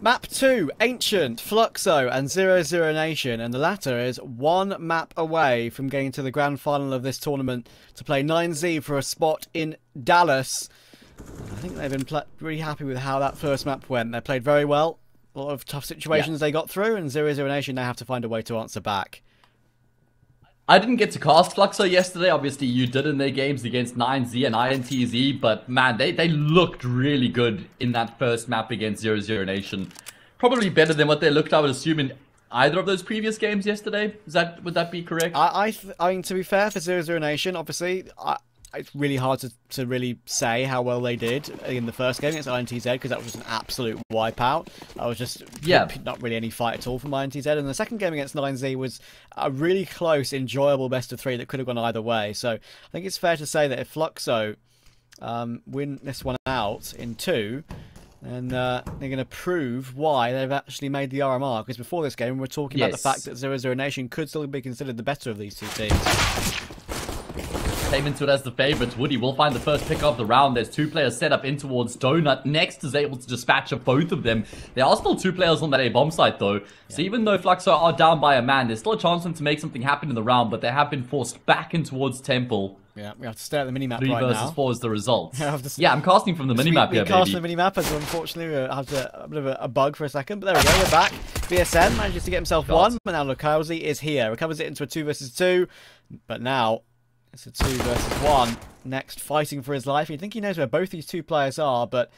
Map 2, Ancient, Fluxo and 00 Nation, and the latter is one map away from getting to the grand final of this tournament to play 9z for a spot in Dallas. I think they've been really happy with how that first map went. They played very well, a lot of tough situations they got through, and 00 Nation now have to find a way to answer back. I didn't get to cast Fluxo yesterday. Obviously, you did in their games against 9Z and INTZ, but man, they looked really good in that first map against 00 Nation. Probably better than what they looked, I would assume, in either of those previous games yesterday. Would that be correct? I mean, to be fair, for 00 Nation, obviously, it's really hard to really say how well they did in the first game against INTZ, because that was just an absolute wipeout. I was just not really any fight at all from INTZ. And the second game against 9Z was a really close, enjoyable best of three that could have gone either way. So I think it's fair to say that if Fluxo win this one out in two, then they're going to prove why they've actually made the RMR. Because before this game, we were talking about the fact that 00 Nation could still be considered the better of these two teams. Came into it as the favorites. Woody will find the first pick of the round. There's two players set up in towards Donut. Next is able to dispatch of both of them. There are still two players on that A bomb site though. Yeah. So even though Fluxo are down by a man, there's still a chance for them to make something happen in the round, but they have been forced back in towards Temple. Yeah, we have to stare at the minimap right now. 3 versus 4 is the result. Yeah, I'm casting from the minimap here, baby. We cast the minimap, as unfortunately we had a bit of a bug for a second, but there we go, we're back. BSM manages to get himself one, but now Lukazi is here. Recovers it into a 2 versus 2, but now it's a 2 versus 1. Next, fighting for his life. You'd think he knows where both these two players are, but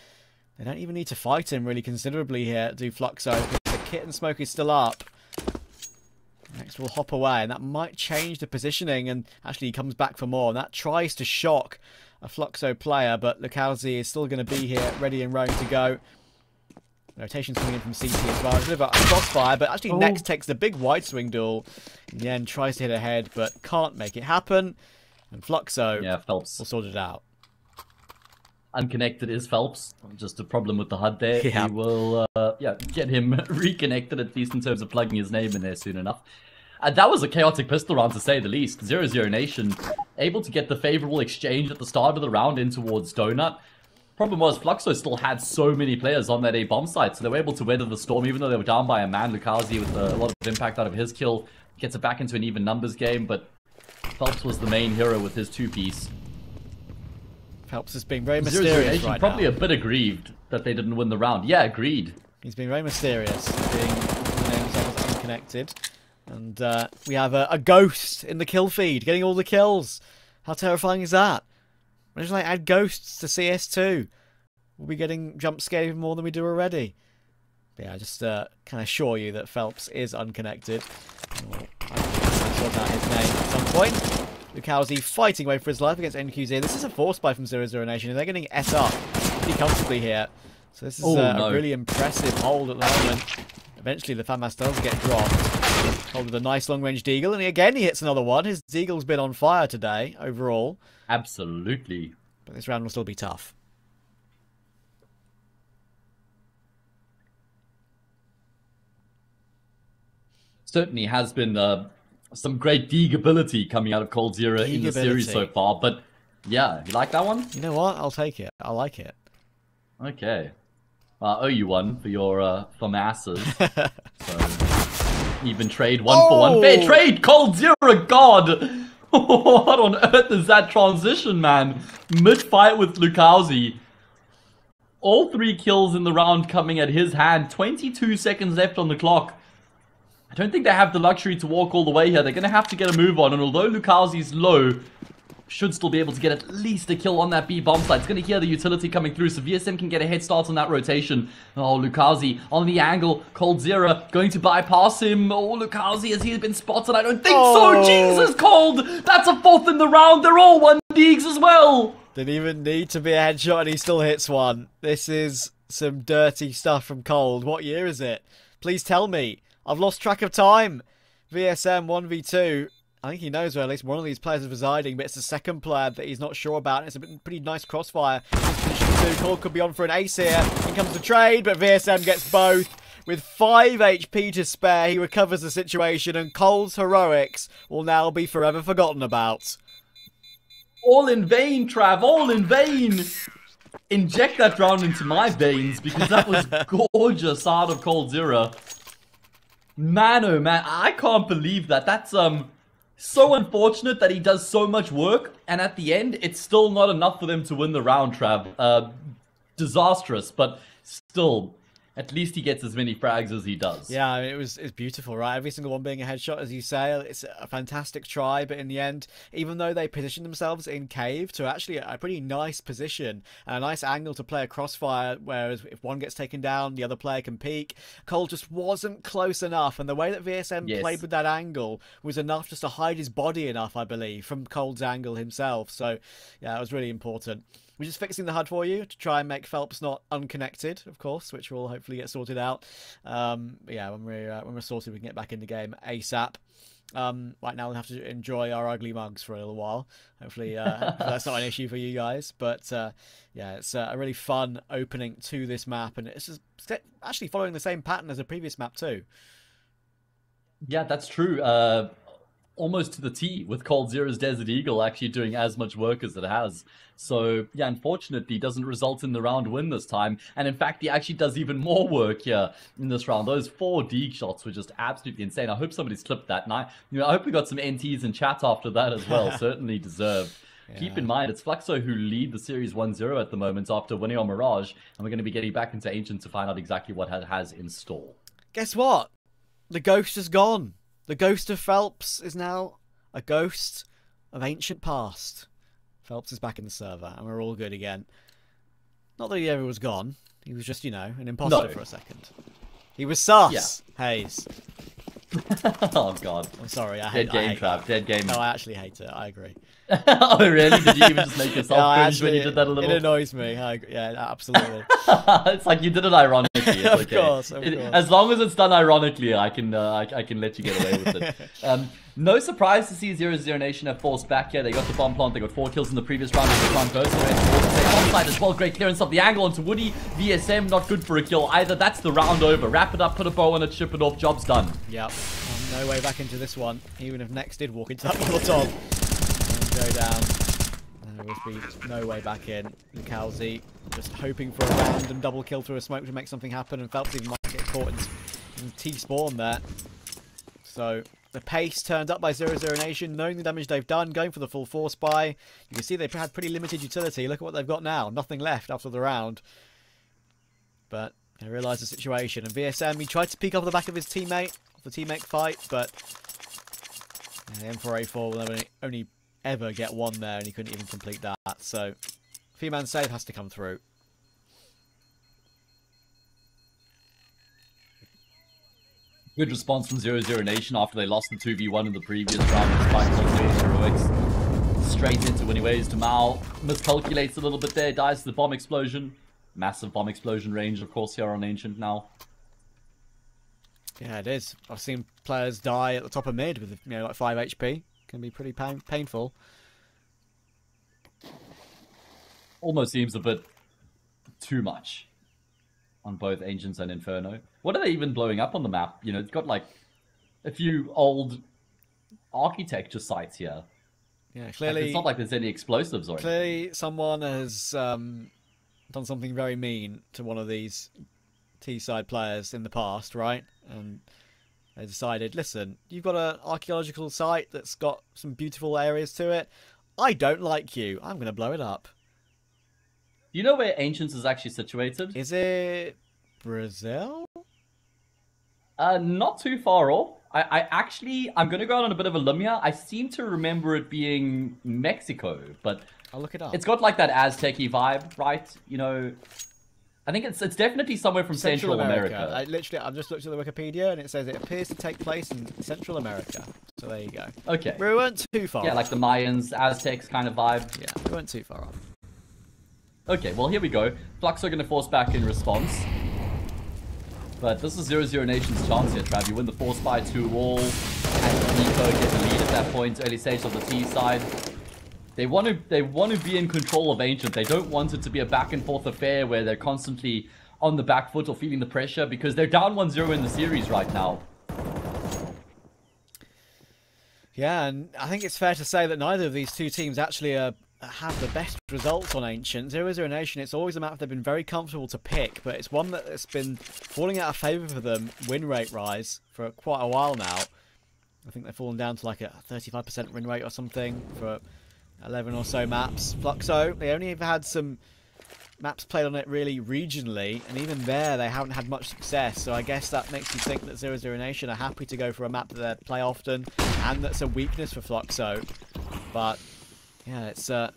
they don't even need to fight him really considerably here, do Fluxo, because the kit and smoke is still up. Next will hop away, and that might change the positioning, and actually he comes back for more, and that tries to shock a Fluxo player, but Lukazi is still going to be here, ready and roaming to go. Rotation's coming in from CT as well. It's a bit of a crossfire, but actually Next takes the big wide swing duel. In the end, tries to hit ahead, but can't make it happen. And Fluxo Phelps will sort it out. Unconnected is Phelps. Just a problem with the HUD there. Yeah. He will get him reconnected, at least in terms of plugging his name in there soon enough. And that was a chaotic pistol round, to say the least. 00 Nation able to get the favorable exchange at the start of the round in towards Donut. Problem was, Fluxo still had so many players on that A bomb site, so they were able to weather the storm, even though they were down by a man. Lukazi with a lot of impact out of his kill gets it back into an even numbers game, but Phelps was the main hero with his two-piece. Phelps is being very mysterious right now. Probably a bit aggrieved that they didn't win the round. Yeah, agreed. He's being very mysterious, being unconnected. And we have a ghost in the kill feed, getting all the kills. How terrifying is that? Why don't I add ghosts to CS2? We'll be getting jump scared even more than we do already. But yeah, I just can assure you that Phelps is unconnected. Well, that his name at some point. Lukazi fighting away for his life against NQZ. This is a force buy from 00 Nation, and they're getting S up pretty comfortably here. So this is a really impressive hold at the moment. Eventually the FAMAS does get dropped. Hold with a nice long-range deagle, and again he hits another one. His deagle's been on fire today, overall. Absolutely. But this round will still be tough. Certainly has been some great deagability coming out of Coldzera in the series so far, but yeah, you like that one? You know what? I'll take it. I like it. Okay. I owe you one for your FAMASes. So, even trade one for one. Fair trade! Coldzera, God! What on earth is that transition, man? Mid-fight with Lukazi. All three kills in the round coming at his hand. 22 seconds left on the clock. I don't think they have the luxury to walk all the way here. They're going to have to get a move on, and although Lukazi's low, should still be able to get at least a kill on that B bomb site. It's going to hear the utility coming through, so VSM can get a head start on that rotation. Oh, Lukazi on the angle. Coldzera going to bypass him. Oh, Lukazi, has he been spotted? I don't think so. Jesus, Cold! That's a fourth in the round. They're all one deags as well. Didn't even need to be a headshot, and he still hits one. This is some dirty stuff from Cold. What year is it? Please tell me. I've lost track of time. VSM 1v2. I think he knows where at least one of these players is residing, but it's the second player that he's not sure about. It's a pretty nice crossfire. Cold could be on for an ace here. In comes the trade, but VSM gets both. With 5 HP to spare, he recovers the situation, and Cold's heroics will now be forever forgotten about. All in vain, Trav. All in vain. inject that round into my veins because that was gorgeous out of Coldzera. Man, oh man, I can't believe that. That's so unfortunate that he does so much work, and at the end, it's still not enough for them to win the round, Trav. Disastrous, but still, at least he gets as many frags as he does. Yeah, I mean, it's beautiful, right? Every single one being a headshot, as you say. It's a fantastic try, but in the end, even though they positioned themselves in cave to actually a pretty nice position and a nice angle to play a crossfire, whereas if one gets taken down, the other player can peek. Cole just wasn't close enough, and the way that VSM played with that angle was enough just to hide his body enough, I believe, from Cole's angle himself. So, yeah, it was really important. We're just fixing the HUD for you to try and make Phelps not unconnected, of course, which will hopefully get sorted out. Yeah, when we're sorted, we can get back in the game ASAP. Right now, we'll have to enjoy our ugly mugs for a little while. Hopefully, that's not an issue for you guys. But yeah, it's a really fun opening to this map, and it's just actually following the same pattern as the previous map too. Yeah, that's true. Almost to the T with Coldzera's Desert Eagle actually doing as much work as it has. So, yeah, unfortunately, doesn't result in the round win this time. And in fact, he actually does even more work here in this round. Those four deke shots were just absolutely insane. I hope somebody's clipped that. And I hope we got some NTs in chat after that as well. Certainly deserved. Yeah. Keep in mind, it's Fluxo who lead the series 1-0 at the moment after winning on Mirage. And we're going to be getting back into Ancient to find out exactly what it has in store. Guess what? The ghost is gone. The ghost of Phelps is now a ghost of ancient past. Phelps is back in the server, and we're all good again. Not that he ever was gone. He was just, you know, an imposter for a second. He was sus, Hayes. Oh, God. I'm sorry. Dead game, Trav. No, I actually hate it. I agree. Oh, really? Did you even just make yourself cringe when you did that a little? It annoys me. I agree. Yeah, absolutely. It's like you did it ironically. It's of course. As long as it's done ironically, I can let you get away with it. No surprise to see 00 Nation have forced back here. They got the bomb plant. They got 4 kills in the previous round. They can't go, so they onside as well. Great clearance of the angle onto Woody. VSM not good for a kill either. That's the round over. Wrap it up, put a bow on it, chip it off. Job's done. Yep. No way back into this one. Even if Next did walk into that little top and go down, there would be no way back in. Lukazi just hoping for a random double kill through a smoke to make something happen, and Phelps even might get caught in T-spawn there. So the pace turned up by 00 Nation, knowing the damage they've done, going for the full force buy. You can see they've had pretty limited utility. Look at what they've got now. Nothing left after the round. But they realise the situation. And VSM, he tried to peek off the back of his teammate, the teammate fight, but the M4A4 will only ever get one there, and he couldn't even complete that. So, three-man save has to come through. Good response from 00 Nation after they lost the 2v1 in the previous round, despite Coldzera's heroics. Straight into anyways. Dumau miscalculates a little bit there, dies to the bomb explosion. Massive bomb explosion range, of course, here on Ancient now. Yeah, it is. I've seen players die at the top of mid with, you know, like 5 HP. Can be pretty painful. Almost seems a bit too much on both Ancients and Inferno. What are they even blowing up on the map? You know, it's got like a few old architecture sites here. Yeah, clearly. Like, it's not like there's any explosives or anything. Clearly, someone has done something very mean to one of these T-side players in the past, right? And they decided, listen, you've got an archaeological site that's got some beautiful areas to it. I don't like you. I'm going to blow it up. You know where Ancients is actually situated? Is it Brazil? Not too far off. I'm going to go out on a bit of a limb here. I seem to remember it being Mexico, but I'll look it up. It's got like that Aztec-y vibe, right? You know, I think it's definitely somewhere from Central America. Literally, I've just looked at the Wikipedia, and it says it appears to take place in Central America. So there you go. Okay. We weren't too far off. Yeah, like the Mayans, Aztecs kind of vibe. Yeah, we weren't too far off. Okay, well, here we go. Fluxo are going to force back in response. But this is 00 Nation's chance here, Trav. You win the force by 2-all. And Nico gets a lead at that point, early stage on the T side. They want to be in control of Ancient. They don't want it to be a back-and-forth affair where they're constantly on the back foot or feeling the pressure, because they're down 1-0 in the series right now. Yeah, and I think it's fair to say that neither of these two teams actually are have the best results on Ancient. 00 Nation, it's always a map they've been very comfortable to pick, but it's one that's been falling out of favour for them win rate rise for quite a while now. I think they've fallen down to like a 35% win rate or something for 11 or so maps. Fluxo, they only have had some maps played on it really regionally, and even there they haven't had much success, so I guess that makes you think that 00 Nation are happy to go for a map that they play often, and that's a weakness for Fluxo. But yeah, it's all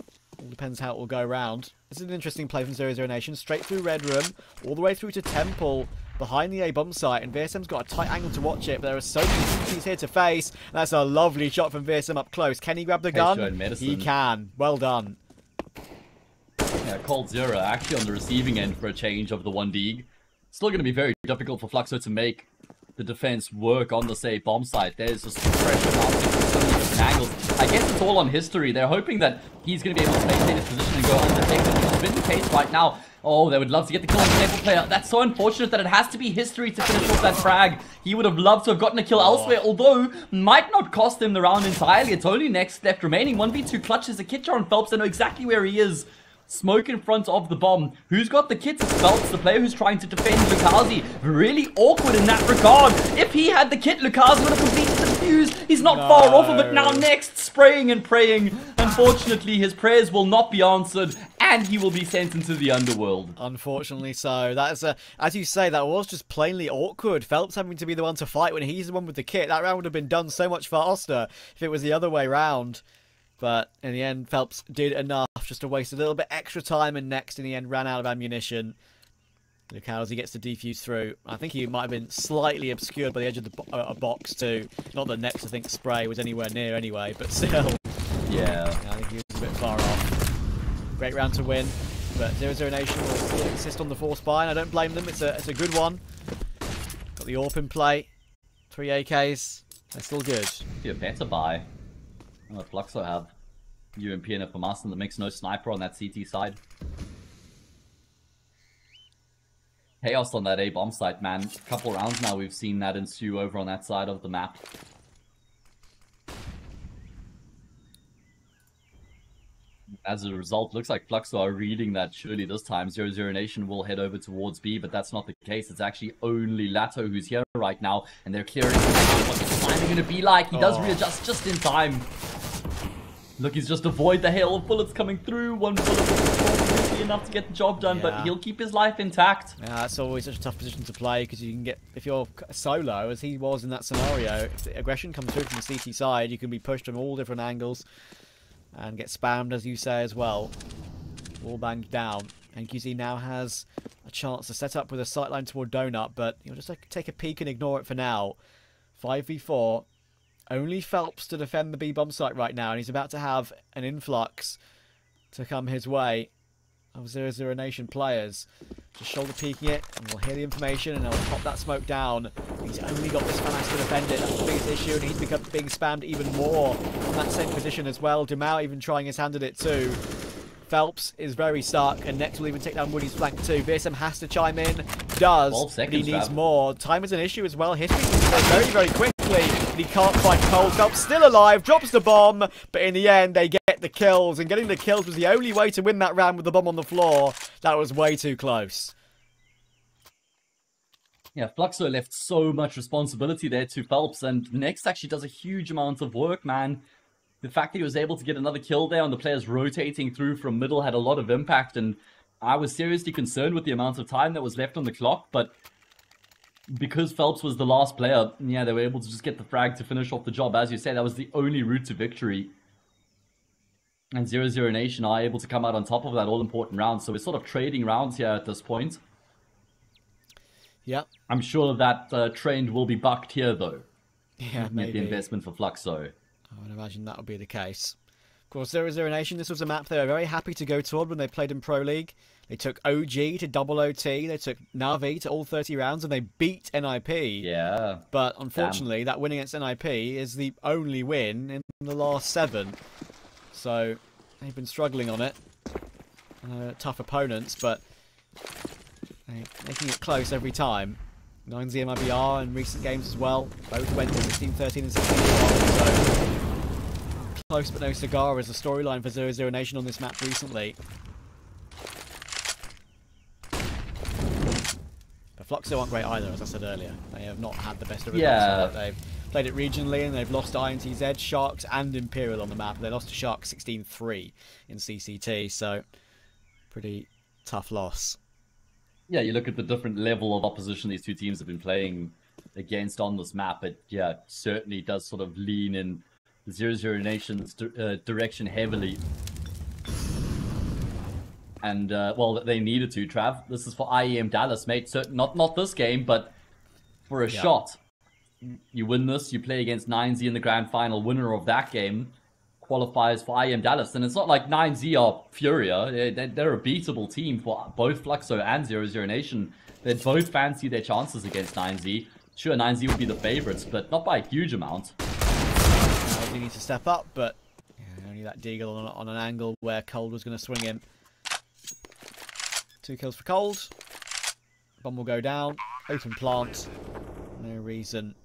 depends how it will go round. This is an interesting play from 00 Nation, straight through Red Room, all the way through to Temple, behind the A bomb site, and VSM's got a tight angle to watch it, but there are so many difficulties here to face, and that's a lovely shot from VSM up close. Can he grab the gun? He can. Well done. Yeah, Coldzera actually on the receiving end for a change of the 1D. Still going to be very difficult for Fluxo to make the defense work on the A bomb site. There's just pressure mounting from so many different angles. I guess it's all on History. They're hoping that he's going to be able to maintain his position and go undetected, which has been the case right now. Oh, they would love to get the kill on the Temple player. That's so unfortunate that it has to be History to finish off that frag. He would have loved to have gotten a kill elsewhere, although might not cost him the round entirely. It's only Next left remaining. 1v2 clutches a kit jar on Phelps. They know exactly where he is. Smoke in front of the bomb. Who's got the kits? It's Phelps, the player who's trying to defend Lukazi. Really awkward in that regard. If he had the kit, Lukazi would have completed the fuse. He's not far off of it now. Next, spraying and praying. Unfortunately, his prayers will not be answered, and he will be sent into the underworld. Unfortunately so. That's as you say, that was just plainly awkward. Phelps having to be the one to fight when he's the one with the kit. That round would have been done so much faster if it was the other way round. But in the end, Phelps did enough just to waste a little bit extra time, and Next in the end ran out of ammunition. Lukazi gets the defuse through. I think he might have been slightly obscured by the edge of the box too. Not that Next, I think, spray was anywhere near anyway, but still. Yeah, I think he was a bit far off. Great round to win, but 00 Nation will insist on the force buy, and I don't blame them. It's a good one. Got the AWP in play. 3 AKs. They're still good. Be a better buy. Let Fluxo have UMP and a FMAS, and that makes no sniper on that CT side. Chaos on that A bomb site, man. A couple rounds now we've seen that ensue over on that side of the map. As a result, looks like Fluxo are reading that surely this time 00 Nation will head over towards B, but that's not the case. It's actually only Latto who's here right now, and they're clearing what the timing going to be like. He does readjust just in time. Look, he's just avoid the hail of bullets coming through. One bullet is enough to get the job done, but he'll keep his life intact. Yeah, that's always such a tough position to play, because you can get, if you're solo, as he was in that scenario, if the aggression comes through from the CT side, you can be pushed from all different angles and get spammed, as you say, as well. All banged down. NQZ now has a chance to set up with a sightline toward Donut, but he'll just take a peek and ignore it for now. 5v4. Only Phelps to defend the B bomb site right now, and he's about to have an influx to come his way of 00 Nation players. Just shoulder peeking it, and we'll hear the information, and he'll pop that smoke down. He's only got this man to defend it. That's the biggest issue, and he's being spammed even more from that same position as well. Dumau even trying his hand at it too. Phelps is very stuck, and Next will even take down Woody's flank too. VSM has to chime in, does, but he needs more. Time is an issue as well. History is very, very quickly, and he can't fight Cold. Phelps still alive, drops the bomb, but in the end they get the kills, and getting the kills was the only way to win that round with the bomb on the floor. That was way too close. Yeah, Fluxo left so much responsibility there to Phelps, and Next actually does a huge amount of work, man. The fact that he was able to get another kill there on the players rotating through from middle had a lot of impact, and I was seriously concerned with the amount of time that was left on the clock, but because Phelps was the last player, yeah, they were able to just get the frag to finish off the job. As you say, that was the only route to victory. And 00 Nation are able to come out on top of that all-important round, so we're sort of trading rounds here at this point. Yeah. I'm sure that trend will be bucked here, though. Yeah, maybe. The investment for Fluxo. I would imagine that would be the case. Of course, 00 Nation, this was a map they were very happy to go toward when they played in Pro League. They took OG to double OT, they took Na'Vi to all 30 rounds, and they beat NIP. Yeah. But unfortunately, that win against NIP is the only win in the last 7. So they've been struggling on it. Tough opponents, but they're making it close every time. 9z MIBR in recent games as well. Both went to 16, 13, and 16. So Close but no cigar is a storyline for 00 Nation on this map recently. But Fluxo aren't great either, as I said earlier. They have not had the best of results. They've played it regionally and they've lost to INTZ, Sharks and Imperial on the map. They lost to Sharks 16-3 in CCT, so pretty tough loss. Yeah, you look at the different level of opposition these two teams have been playing against on this map. It certainly does sort of lean in 00 Nation's direction heavily. And, well, they needed to, Trav. This is for IEM Dallas, mate. So not this game, but for a shot. You win this, you play against 9z in the grand final. Winner of that game qualifies for IEM Dallas. And it's not like 9z are Furia. They're a beatable team for both Fluxo and 00 Nation. They both fancy their chances against 9z. Sure, 9z would be the favorites, but not by a huge amount. They need to step up, but only that Deagle on an angle where Cold was going to swing him. 2 kills for Cold. Bomb will go down. Open plant. No reason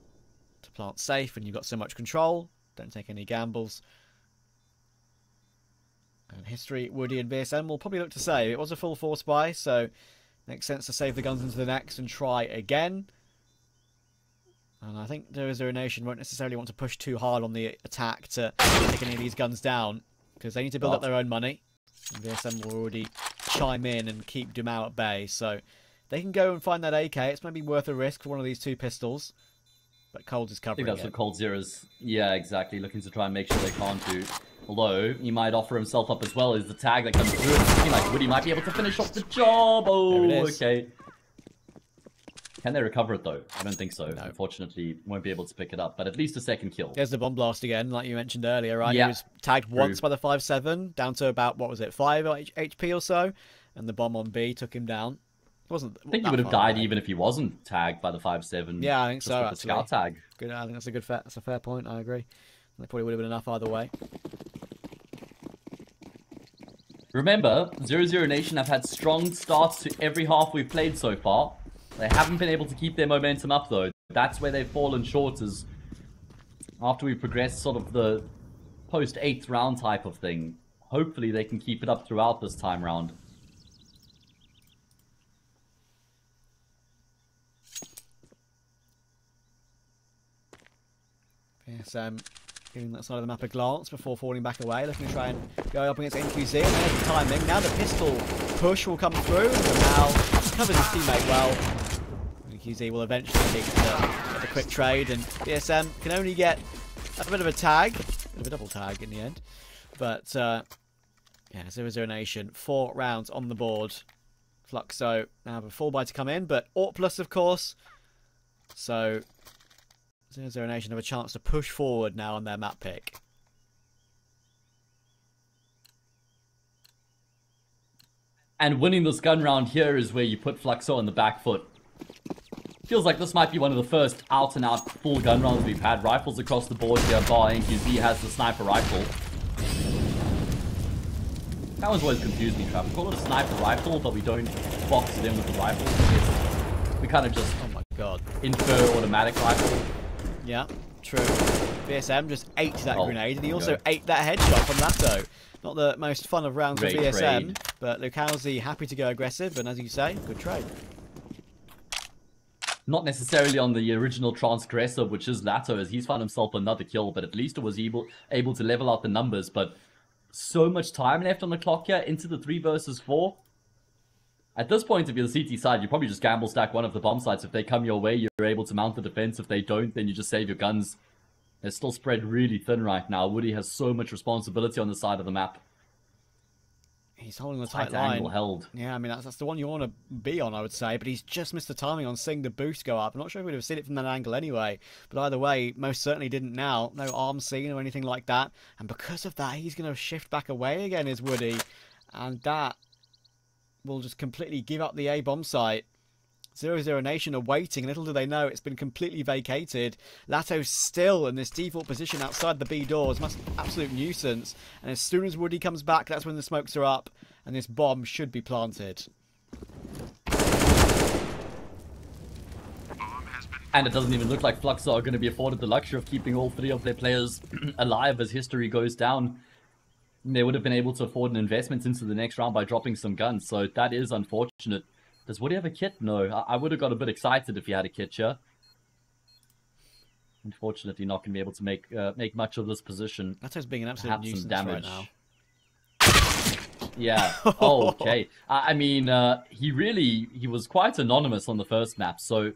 to plant safe when you've got so much control. Don't take any gambles. And History, Woody and BSM will probably look to save. It was a full force buy, so makes sense to save the guns into the next and try again. And I think 00 Nation won't necessarily want to push too hard on the attack to take any of these guns down, because they need to build up their own money. And VSM will already chime in and keep Dumau at bay, so they can go and find that AK. It's maybe worth a risk for one of these two pistols, but Cold is covering it. I think that's what Coldzera's, exactly, looking to try and make sure they can't do. Although, he might offer himself up as well as the tag that comes through. Something like Woody might be able to finish off the job. Oh, okay. Can they recover it, though? I don't think so. No. Unfortunately, won't be able to pick it up, but at least a second kill. There's the bomb blast again, like you mentioned earlier, right? Yeah. He was tagged once by the 5-7, down to about, what was it, 5 HP or so, and the bomb on B took him down. It wasn't, I think he would have died even if he wasn't tagged by the 5-7. Yeah, I think so, actually. The scout tag. Good, I think that's a good that's a fair point, I agree. That probably would have been enough either way. Remember, 00 Nation have had strong starts to every half we've played so far. They haven't been able to keep their momentum up, though. That's where they've fallen short, is after we progress sort of the post-8th round type of thing. Hopefully they can keep it up throughout this time round. Yes, giving that side of the map a glance before falling back away, looking to try and go up against NQZ. And there's the timing. Now the pistol push will come through, and now covers his teammate well. QZ will eventually get the quick trade, and BSM can only get a bit of a tag, a bit of a double tag in the end. But, 0-0 Nation, 4 rounds on the board. Fluxo now have a full buy to come in, but AWP+, of course. So, 0-0 Nation have a chance to push forward now on their map pick. And winning this gun round here is where you put Fluxo on the back foot. Feels like this might be one of the first out-and-out full gun rounds we've had. Rifles across the board here, bar NQZ has the sniper rifle. That one's always confused me, Trav. We call it a sniper rifle, but we don't box it in with the rifle. We kind of just, oh my god, infer automatic rifle. Yeah, true. BSM just ate that grenade, and he also ate that headshot from Latto. Not the most fun of rounds for BSM, but Lukazi happy to go aggressive, and as you say, good trade. Not necessarily on the original transgressor, which is Latto, as he's found himself another kill, but at least it was able to level out the numbers. But so much time left on the clock here, into the 3 versus 4. At this point, if you're the CT side, you probably just gamble stack one of the bomb sites. If they come your way, you're able to mount the defense. If they don't, then you just save your guns. They're still spread really thin right now. Woody has so much responsibility on the side of the map. He's holding the tight line. Angle held. Yeah, I mean, that's the one you want to be on, I would say. But he's just missed the timing on seeing the boost go up. I'm not sure if we'd have seen it from that angle anyway. But either way, most certainly didn't now. No arm seen or anything like that. And because of that, he's going to shift back away again, is Woody. And that will just completely give up the A bomb site. 00 Nation are waiting. Little do they know, it's been completely vacated. Latto's still in this default position outside the B doors. Must be an absolute nuisance. And as soon as Woody comes back, that's when the smokes are up. And this bomb should be planted. And it doesn't even look like Fluxo are going to be afforded the luxury of keeping all three of their players alive as history goes down. They would have been able to afford an investment into the next round by dropping some guns, so that is unfortunate. Does Woody have a kit? No. I would have got a bit excited if he had a kit here. Unfortunately, not going to be able to make much of this position. That's being an absolute nuisance right now. Yeah. Oh, okay. I mean, he was quite anonymous on the first map, so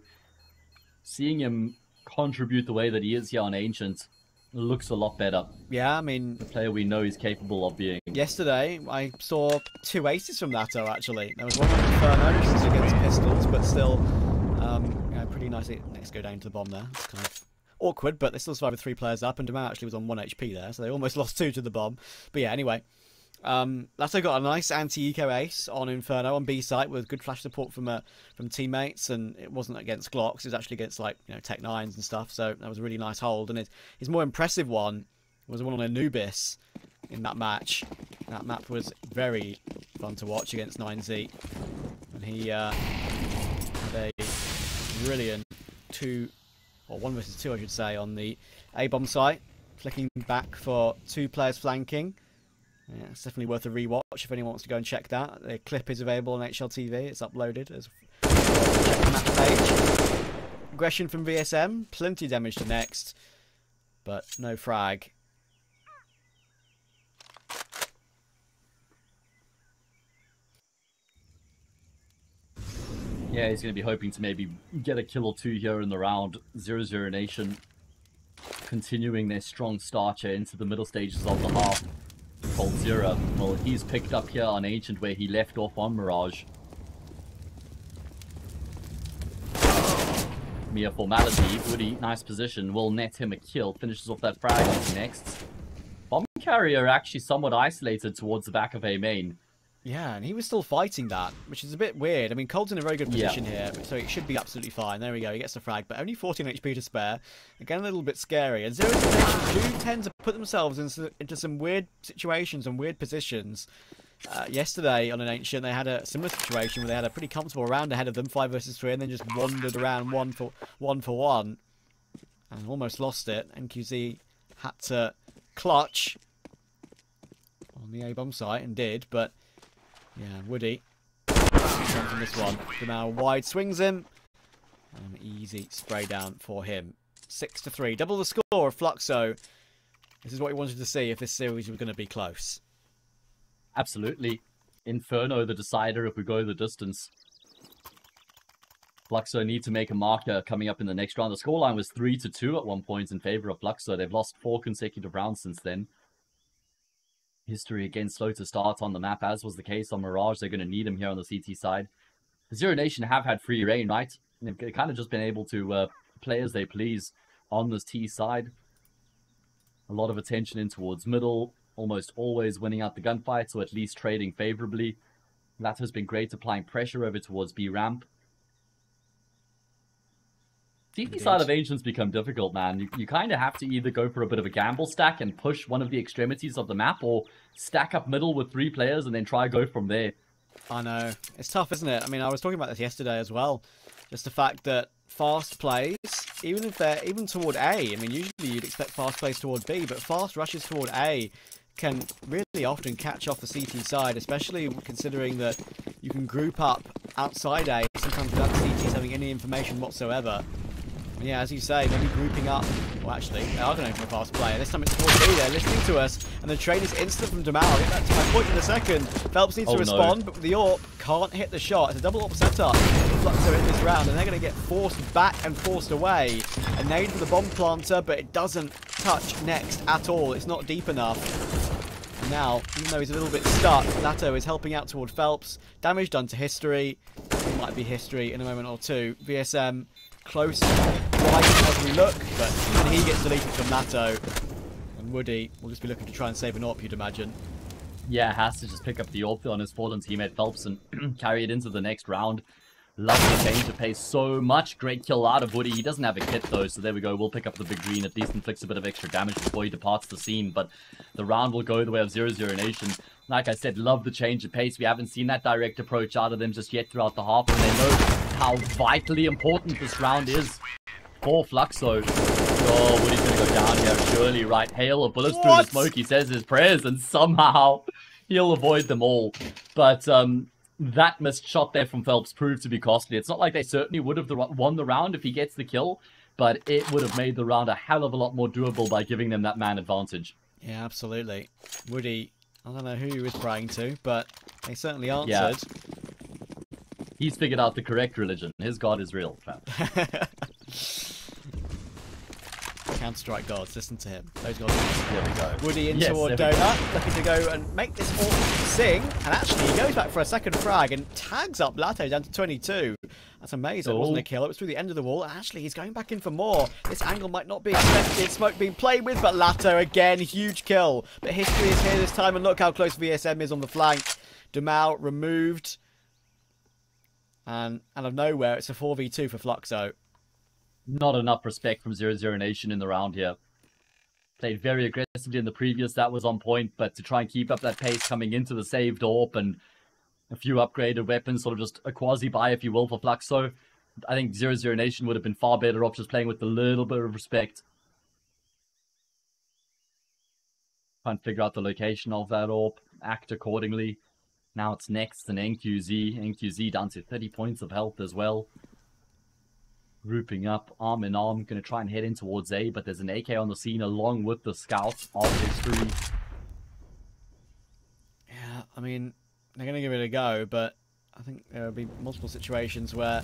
seeing him contribute the way that he is here on Ancient looks a lot better. Yeah, I mean, the player we know he's capable of being. Yesterday, I saw 2 aces from Latto, actually. There was one from Inferno, which is against pistols, but still, yeah, pretty nicely. Let's go down to the bomb there. It's kind of awkward, but they still survived with 3 players up, and Dumau actually was on 1 HP there, so they almost lost 2 to the bomb. But yeah, anyway. Latto got a nice anti-eco ace on Inferno on B site with good flash support from teammates, and it wasn't against Glocks, it was actually against, like, you know, Tech 9s and stuff, so that was a really nice hold. And his more impressive one was the one on Anubis in that match. That map was very fun to watch against 9z, and he had a brilliant 1 versus 2, I should say, on the A bomb site, flicking back for 2 players flanking. Yeah, it's definitely worth a rewatch if anyone wants to go and check that. The clip is available on HLTV. It's uploaded. Check page. Aggression from VSM. Plenty damage to Next, but no frag. Yeah, he's going to be hoping to maybe get a kill or 2 here in the round. 00 Nation continuing their strong start here into the middle stages of the half. Coldzera, well, he's picked up here on Ancient where he left off on Mirage. Mere formality. Woody, nice position, will net him a kill. Finishes off that frag on Next. Bomb carrier actually somewhat isolated towards the back of A main. Yeah, and he was still fighting that, which is a bit weird. I mean, Cold's in a very good position here, so it should be absolutely fine. There we go, he gets the frag, but only 14 HP to spare. Again, a little bit scary. And 00 do tend to put themselves into some weird situations and weird positions. Yesterday on an Ancient, they had a similar situation where they had a pretty comfortable round ahead of them, 5 versus 3, and then just wandered around one for one, and almost lost it. NQZ had to clutch on the A bomb site and did, but... yeah, Woody. From this one. Dumau wide swings him. An easy spray down for him. 6-3. Double the score of Fluxo. This is what we wanted to see if this series was going to be close. Absolutely. Inferno, the decider, if we go the distance. Fluxo need to make a marker coming up in the next round. The scoreline was 3-2 at one point in favor of Fluxo. They've lost 4 consecutive rounds since then. History again slow to start on the map, as was the case on Mirage. They're going to need him here on the CT side. 00 Nation have had free reign, right? And they've kind of just been able to play as they please on this T side. A lot of attention in towards middle, almost always winning out the gunfights, or at least trading favorably. Latto's been great applying pressure over towards B ramp. CT side of Ancient's become difficult, man. You kind of have to either go for a bit of a gamble stack and push one of the extremities of the map, or stack up middle with 3 players and then try go from there. I know. It's tough, isn't it? I mean, I was talking about this yesterday as well. Just the fact that fast plays, even if they're even toward A, I mean, usually you'd expect fast plays toward B, but fast rushes toward A can really often catch off the CT side, especially considering that you can group up outside A sometimes without CTs having any information whatsoever. Yeah, as you say, maybe grouping up. Well, actually, they are going for a fast player. This time it's 4B. They're listening to us, and the trade is instant from Dumau. I'll get back to my point in a second. Phelps needs to respond, but the AWP can't hit the shot. It's a double AWP setup. Fluxo in this round, and they're going to get forced back and forced away. A nade for the bomb planter, but it doesn't touch Next at all. It's not deep enough. And now, even though he's a little bit stuck, Latto is helping out toward Phelps. Damage done to History. It might be History in a moment or two. VSM close. As we look, but even he gets deleted from Latto, and Woody will just be looking to try and save an AWP, you'd imagine. Yeah, has to just pick up the AWP on his fallen teammate Phelps and carry it into the next round. Lovely change of pace, so much. Great kill out of Woody. He doesn't have a kit though, so there we go. We'll pick up the big green, at least inflicts a bit of extra damage before he departs the scene, but the round will go the way of 00 Nation. Like I said, love the change of pace. We haven't seen that direct approach out of them just yet throughout the half, and they know how vitally important this round is. for Fluxo. Oh, Woody's going to go down here, surely, right? Hail of bullets through the smoke. He says his prayers, and somehow he'll avoid them all. But that missed shot there from Phelps proved to be costly. It's not like they certainly would have won the round if he gets the kill, but it would have made the round a hell of a lot more doable by giving them that man advantage. Yeah, absolutely. Woody, I don't know who he was praying to, but they certainly answered. Yeah. He's figured out the correct religion. His God is real, Trav. Counter-Strike gods, listen to him. Those gods, here we go. Woody in toward Donut, looking to go and make this awesome sing. And actually, he goes back for a second frag and tags up Latto down to 22. That's amazing. It wasn't a kill. It was through the end of the wall. And actually, he's going back in for more. This angle might not be expected. Smoke being played with, but Latto again, huge kill. But history is here this time, and look how close VSM is on the flank. Dumau removed. And out of nowhere, it's a 4v2 for Fluxo. Not enough respect from 00 Nation in the round here. Played very aggressively in the previous, that was on point, but to try and keep up that pace coming into the saved AWP and a few upgraded weapons, sort of just a quasi-buy, if you will, for Fluxo. I think 00 Nation would have been far better off just playing with a little bit of respect. Trying to figure out the location of that AWP, act accordingly. Now it's Next and NQZ. NQZ down to 30 points of health as well. Grouping up, arm in arm, going to try and head in towards A, but there's an AK on the scene along with the scout of history. Yeah, I mean, they're going to give it a go, but I think there will be multiple situations where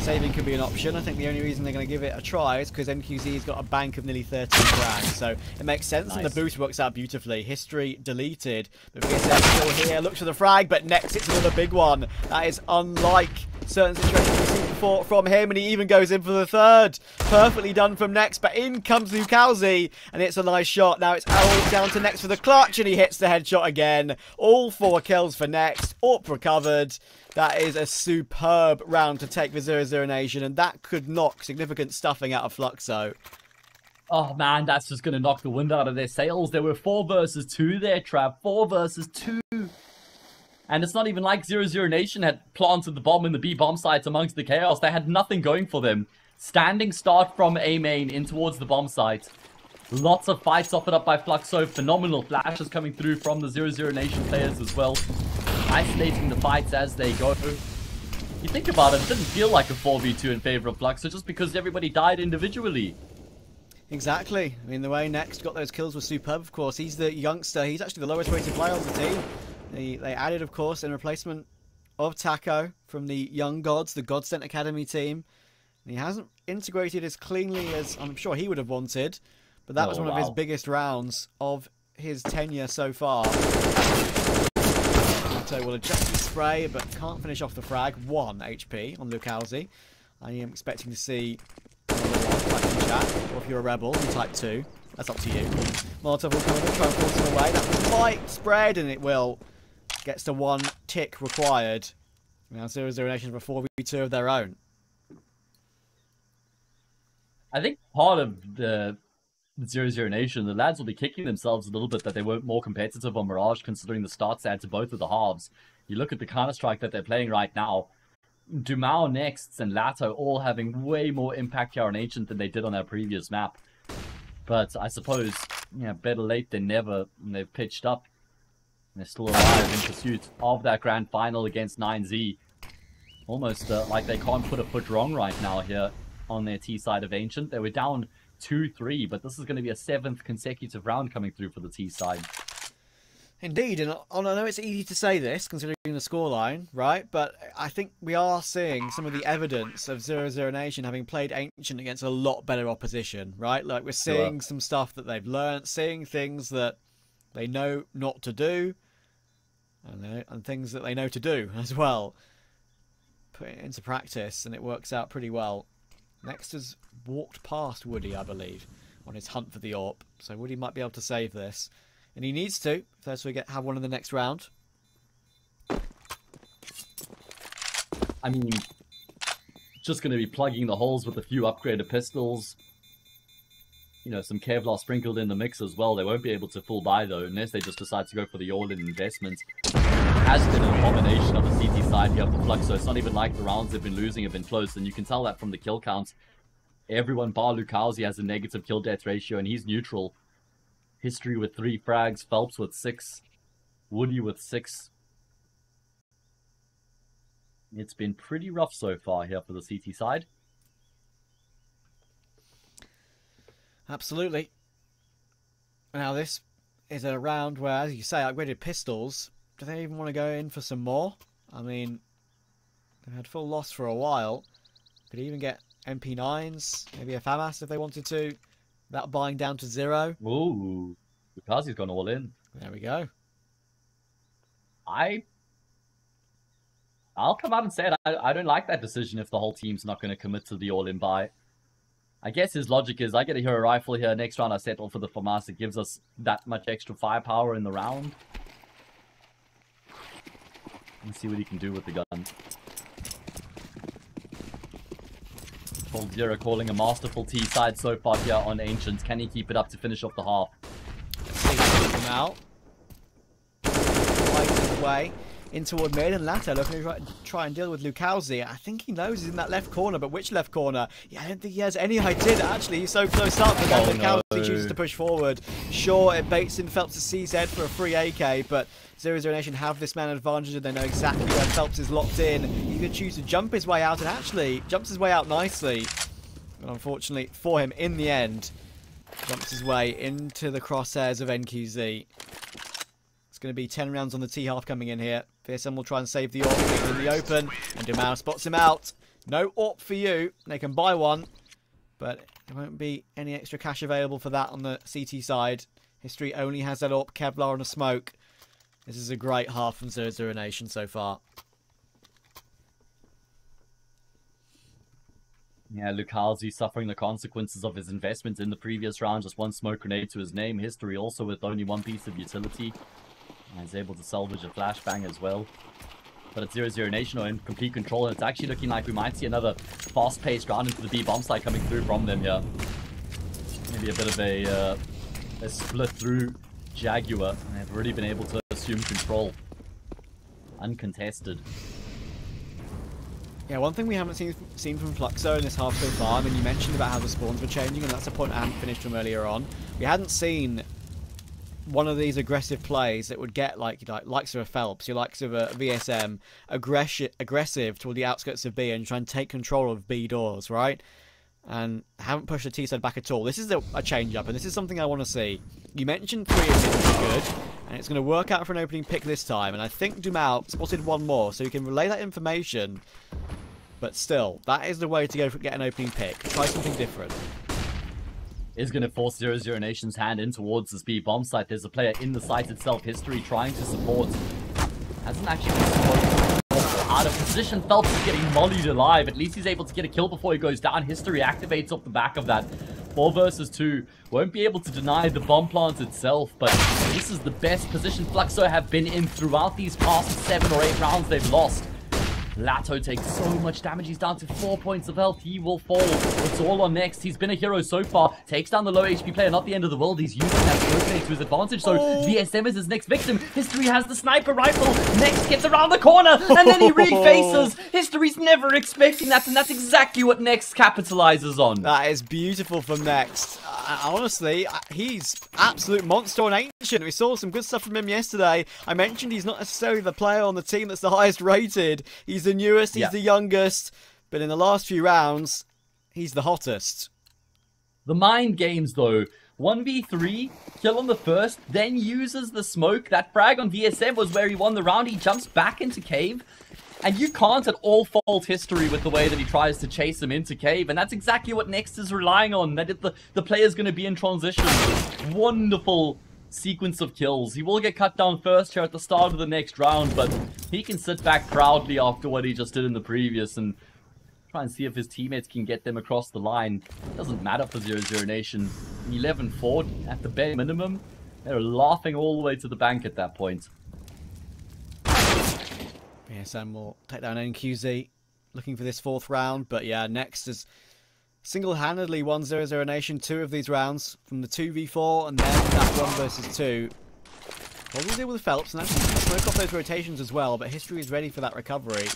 saving could be an option. I think the only reason they're going to give it a try is because NQZ's got a bank of nearly 13 grand, so it makes sense, and the boost works out beautifully. History deleted, but VSM still here, looks for the frag, but Next it's another big one. That is unlike certain situations we've seen before from him, and he even goes in for the third. Perfectly done from Next, but in comes Lukazi, and it's a nice shot. Now it's all down to Next for the clutch, and he hits the headshot again. All 4 kills for Next, AWP recovered. That is a superb round to take for 00 Nation, and that could knock significant stuffing out of Fluxo. Oh man, that's just going to knock the wind out of their sails. There were 4 versus 2 there, Trav. 4 versus 2. And it's not even like 00 Nation had planted the bomb in the B bomb sites amongst the chaos. They had nothing going for them. Standing start from A main in towards the bomb site. Lots of fights offered up by Fluxo. Phenomenal flashes coming through from the 00 Nation players as well. Isolating the fights as they go. You think about it, it didn't feel like a 4v2 in favor of Fluxo just because everybody died individually. Exactly. I mean, the way Next got those kills was superb, of course. He's the youngster. He's actually the lowest rated player on the team. They added, of course, in replacement of Taco from the Young Gods, the Godsent Academy team. And he hasn't integrated as cleanly as I'm sure he would have wanted, but that was one of his biggest rounds of his tenure so far. Latto will adjust his spray, but can't finish off the frag. 1 HP on Lukazi. I am expecting to see chat, or if you're a rebel, you type 2. That's up to you. Molotov will come and try and force him away. That might spread, and it will. Gets the 1 tick required. Now 00 Nation for 4v2 of their own. I think part of the 00 Nation, the lads will be kicking themselves a little bit that they weren't more competitive on Mirage, considering the starts add to both of the halves. You look at the Counter-Strike that they're playing right now. Dumau, Next, and Latto all having way more impact here on Ancient than they did on their previous map. But I suppose, you know, better late than never, and they've pitched up. They're still alive in pursuit of that grand final against 9Z. Almost like they can't put a foot wrong right now here on their T side of Ancient. They were down 2-3, but this is going to be a 7th consecutive round coming through for the T side. Indeed, and I know it's easy to say this considering the scoreline, right? But I think we are seeing some of the evidence of 00 Nation having played Ancient against a lot better opposition, right? Like we're seeing some stuff that they've learned, seeing things that they know not to do, and things that they know to do as well. Put it into practice, and it works out pretty well. Next has walked past Woody, I believe, on his hunt for the AWP. So Woody might be able to save this. And he needs to, if that's so we get have one in the next round. I mean, just going to be plugging the holes with a few upgraded pistols. You know, some Kevlar sprinkled in the mix as well. They won't be able to full buy, though, unless they just decide to go for the all-in investment. Has been an abomination of the CT side here for Fluxo. It's not even like the rounds they've been losing have been close, and you can tell that from the kill counts. everyone bar Lukazi has a negative kill death ratio, and he's neutral. History with 3 frags, Phelps with 6, Woody with 6. It's been pretty rough so far here for the CT side. Absolutely. Now this is a round where, as you say, upgraded pistols. Do they even want to go in for some more? I mean, they've had full loss for a while. Could even get MP9s, maybe a FAMAS if they wanted to. That buying down to 0. Ooh, Lukazi's gone all in. There we go. I'll come out and say it. I don't like that decision if the whole team's not going to commit to the all-in buy. I guess his logic is, I get a hero rifle here, next round I settle for the FAMAS. It gives us that much extra firepower in the round. Let's see what he can do with the gun. Coldzera calling a masterful T side so far here on Ancient. Can he keep it up to finish off the half? Let's see him out. Right away. In toward mid, and Latto looking to try and deal with Lukazi. I think he knows he's in that left corner, but which left corner? Yeah, I don't think he has any idea. Actually, he's so close up that Lukazi chooses to push forward. Sure, it baits in Phelps' CZ for a free AK, but 00 Nation have this man advantage, and they know exactly where Phelps is locked in. He could choose to jump his way out, and actually jumps his way out nicely. But unfortunately for him, in the end, jumps his way into the crosshairs of NQZ. It's going to be 10 rounds on the T half coming in here. VSM will try and save the AWP in the open, and Dumau spots him out. No AWP for you. They can buy one, but there won't be any extra cash available for that on the CT side. History only has that AWP, Kevlar, and a smoke. This is a great half from 00 Nation so far. Yeah, Lukazi suffering the consequences of his investments in the previous round. Just one smoke grenade to his name. History also with only one piece of utility. He's able to salvage a flashbang as well. But it's 00 Nation are in complete control, and it's actually looking like we might see another fast-paced round into the B-bomb side coming through from them here. Maybe a bit of a split-through Jaguar, and they've already been able to assume control. Uncontested. Yeah, one thing we haven't seen from Fluxo in this half so far, I mean, you mentioned about how the spawns were changing, and that's a point I hadn't finished from earlier on. We hadn't seen one of these aggressive plays that would get like likes of a Phelps, your likes of a VSM, aggressive toward the outskirts of B and try and take control of B doors, right? And haven't pushed the T side back at all. This is a change up, and this is something I want to see. You mentioned 3 of it was good, and it's going to work out for an opening pick this time. And I think Dumau spotted one more, so you can relay that information. But still, that is the way to go for get an opening pick. Try something different. Is going to force 00 Nation's hand in towards this B bomb site. There's a player in the site itself. History trying to support. Hasn't actually been supported. Out of position. Phelps is getting mollied alive. At least he's able to get a kill before he goes down. History activates off the back of that. 4 versus 2. Won't be able to deny the bomb plant itself, but this is the best position Fluxo have been in throughout these past 7 or 8 rounds they've lost. Latto takes so much damage. He's down to 4 points of health. He will fall. It's all on Next. He's been a hero so far. Takes down the low HP player. Not the end of the world. He's using that rotate to his advantage. So VSM is his next victim. History has the sniper rifle. Next gets around the corner, and then he refaces. History's never expecting that, and that's exactly what Next capitalizes on. That is beautiful from Next. Honestly, he's absolute monster on Ancient. We saw some good stuff from him yesterday. I mentioned he's not necessarily the player on the team that's the highest rated. He's the newest, he's the youngest, but in the last few rounds, he's the hottest. The mind games, though. 1v3, kill on the first, then uses the smoke. That frag on VSM was where he won the round. He jumps back into cave, and you can't at all fault History with the way that he tries to chase him into cave, and that's exactly what Next is relying on, that if the player's going to be in transition. Wonderful sequence of kills. He will get cut down first here at the start of the next round, but he can sit back proudly after what he just did in the previous and try and see if his teammates can get them across the line. Doesn't matter for 00 Nation. 11-4 at the bare minimum. They're laughing all the way to the bank at that point. BSM will take down NQZ, looking for this 4th round, but yeah, Next is single-handedly won 00 Nation 2 of these rounds, from the 2v4 and then that 1 versus 2. Well, we'll deal with Phelps and actually smoke off those rotations as well, but History is ready for that recovery.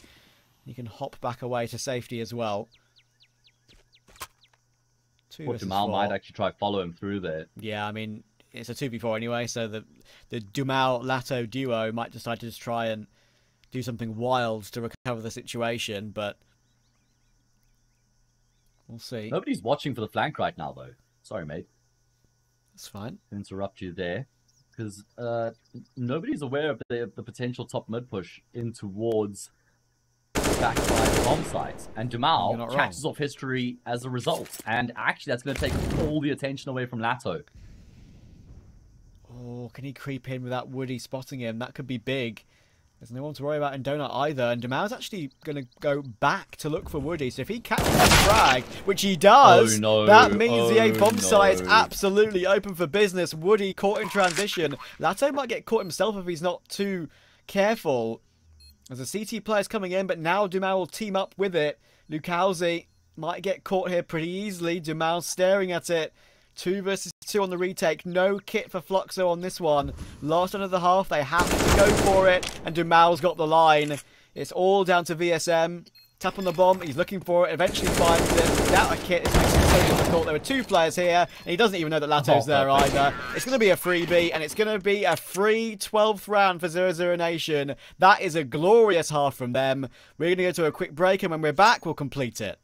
You can hop back away to safety as well. Well, Dumau might actually try to follow him through there. Yeah, I mean, it's a 2v4 anyway, so the Dumau-Latto duo might decide to just try and do something wild to recover the situation, but we'll see. Nobody's watching for the flank right now, though. Sorry, mate. That's fine. Interrupt you there. Because nobody's aware of the potential top mid push in towards backside bomb sites. And Dumau catches off History as a result. And actually, that's going to take all the attention away from Latto. Oh, can he creep in without Woody spotting him? That could be big. There's no one to worry about in Donut either, and Dumau's actually going to go back to look for Woody. So if he catches that frag, which he does, oh, no. That means the A bomb site is absolutely open for business. Woody caught in transition. Latto might get caught himself if he's not too careful. There's a CT player's coming in, but now Dumau will team up with it. Lukazi might get caught here pretty easily. Dumau staring at it. 2 versus 2 on the retake. No kit for Fluxo on this one. Last end of the half, they have to go for it, and Dumau's got the line. It's all down to VSM. Tap on the bomb, he's looking for it, eventually finds it. Without a kit, it's so difficult. There were 2 players here, and he doesn't even know that Latto's there either. It's going to be a freebie, and it's going to be a free 12th round for 00 Nation. That is a glorious half from them. We're going to go to a quick break, and when we're back, we'll complete it.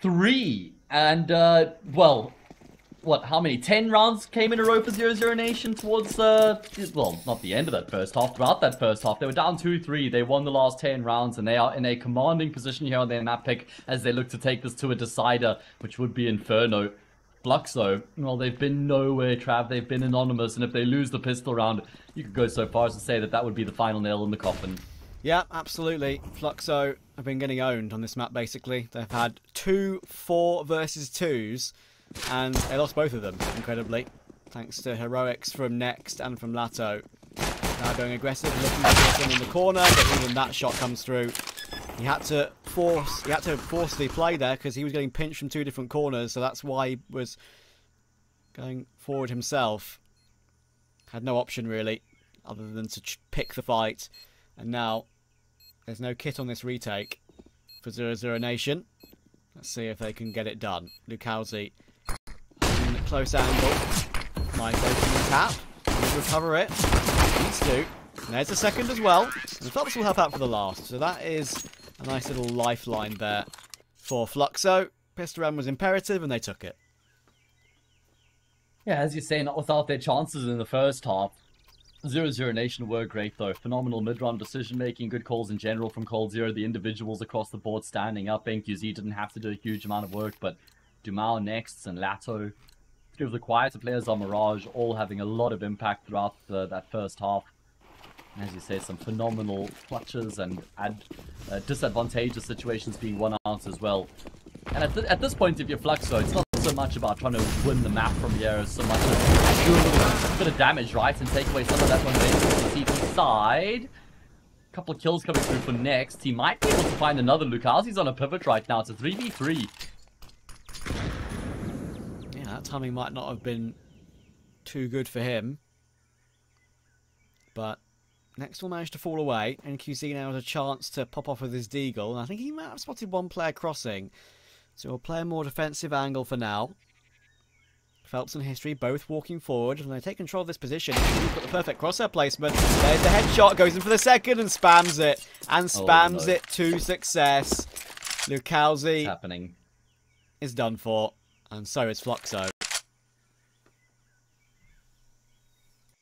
Three and well, what? How many? 10 rounds came in a row for 00 Nation towards well, not the end of that first half. Throughout that first half, they were down 2-3. They won the last 10 rounds, and they are in a commanding position here on their map pick as they look to take this to a decider, which would be Inferno. Fluxo, well, they've been nowhere, Trav. They've been anonymous, and if they lose the pistol round, you could go so far as to say that that would be the final nail in the coffin. Yeah, absolutely. Fluxo have been getting owned on this map, basically. They've had 2 4v2s, and they lost both of them, incredibly, thanks to heroics from Next and from Latto. Now going aggressive, looking for BSM in the corner, but even that shot comes through. He had to force the play there because he was getting pinched from two different corners, so that's why he was going forward himself. Had no option really, other than to pick the fight. And now there's no kit on this retake for 00 Nation. Let's see if they can get it done. Lukazi in a close angle, nice opening tap. Recover it. Needs to. And there's a second as well. And Fluxo will help out for the last. So that is a nice little lifeline there for Fluxo. Pistol round was imperative and they took it. Yeah, as you say, not without their chances in the first half. 00 Nation were great though. Phenomenal mid-round decision-making, good calls in general from Coldzera. The individuals across the board standing up. NQZ didn't have to do a huge amount of work, but Dumau, Next, and Latto, two of the quieter players on Mirage, all having a lot of impact throughout that first half. And as you say, some phenomenal clutches and disadvantageous situations being won out as well. And at this point, if you're Fluxo, it's not so much about trying to win the map from here as so much as doing a bit of damage, right? And take away some of that one way to the side. A couple of kills coming through for Next. He might be able to find another. Lukazi's on a pivot right now. It's a 3v3. Timing might not have been too good for him, but Next will manage to fall away. NQZ now has a chance to pop off with his deagle, and I think he might have spotted one player crossing, so he'll play a more defensive angle for now. Phelps and History both walking forward, and they take control of this position. He's got the perfect crosshair placement. There's the headshot, goes in for the second and spams it, and spams it to success. Lukazi is done for. And so is Fluxo.